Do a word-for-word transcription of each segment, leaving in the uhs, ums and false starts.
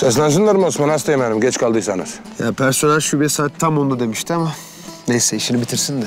Seslensinler mi Osman? Hastayım benim, geç kaldıysanız. Ya personel şube saat tam onda demişti ama neyse işini bitirsin de.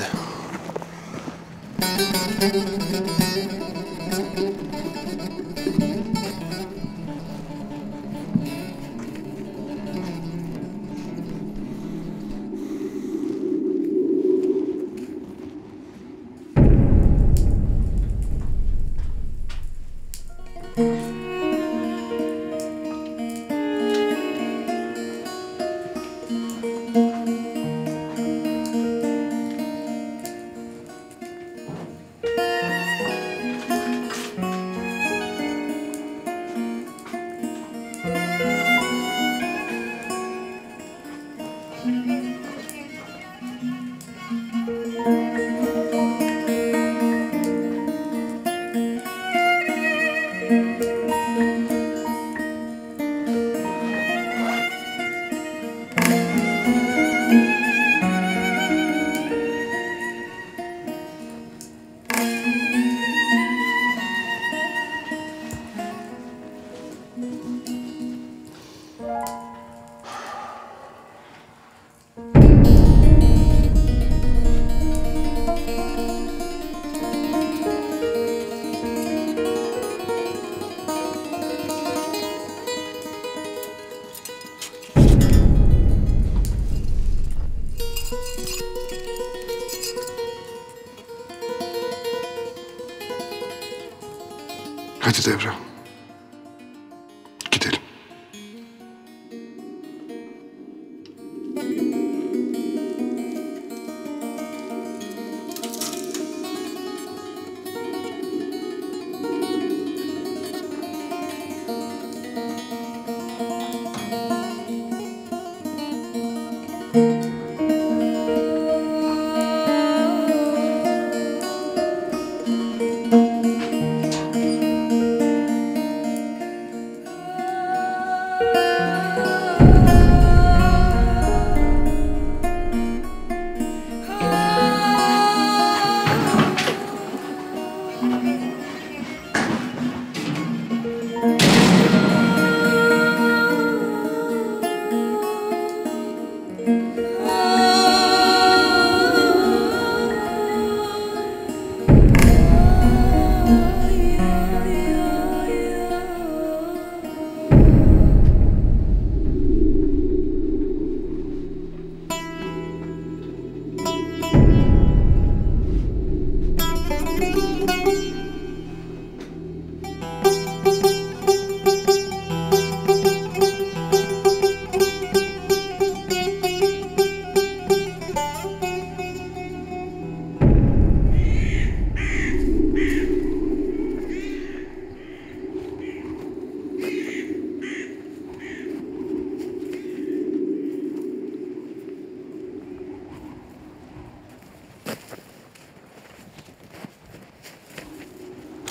Hadi Devrem. Gidelim.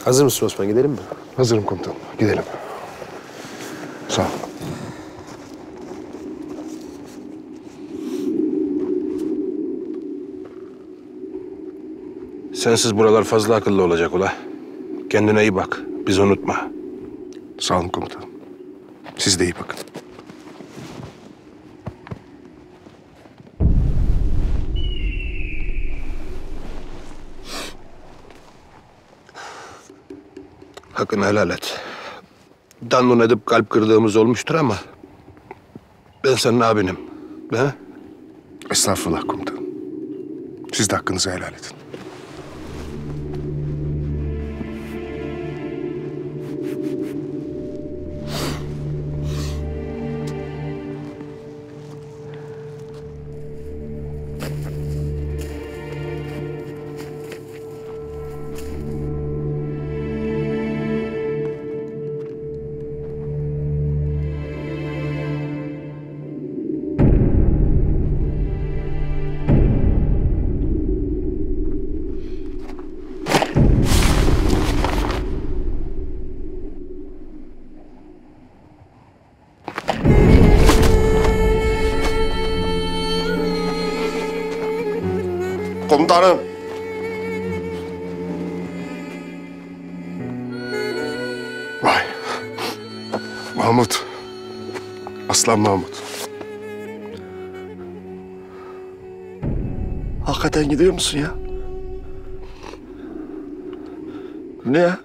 Hazır mısın Osman? Gidelim mi? Hazırım komutanım. Gidelim. Sağ ol. Sensiz buralar fazla akıllı olacak ula. Kendine iyi bak. Bizi unutma. Sağ olun komutanım. Siz de iyi bakın. Hakkını helal et. Dandun edip kalp kırdığımız olmuştur ama ben senin abinim. He? Estağfurullah komutanım. Siz de hakkınızı helal edin. Komutanım. Vay. Mahmut. Aslan Mahmut. Hakikaten gidiyor musun ya? Ne ya?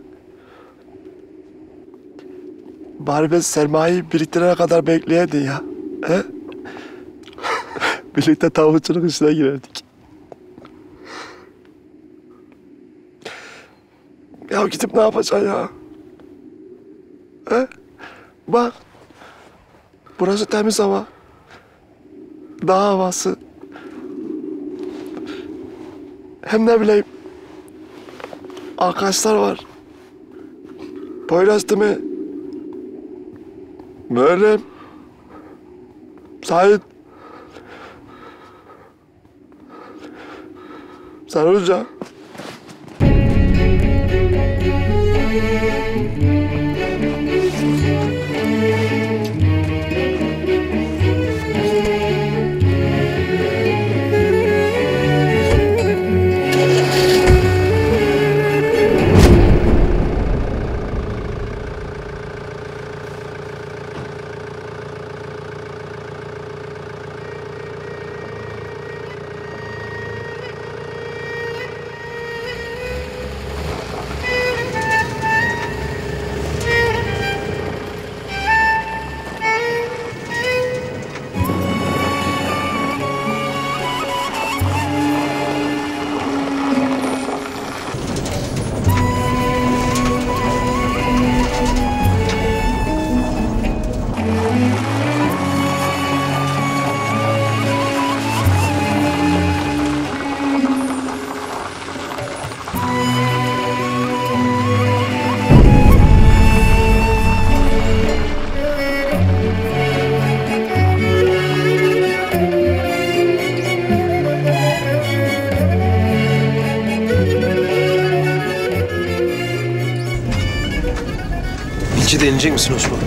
Bari ben sermayeyi biriktirene kadar bekleyedin ya. He? Birlikte tavukçuluk işine girerdik. Ya gidip ne yapacaksın ya? He? Bak. Burası temiz hava. Dağ havası. Hem ne bileyim. Arkadaşlar var. Poyraz Timi. Möğrenim. Sahit. Sarunca. İki deneyecek misin Osman?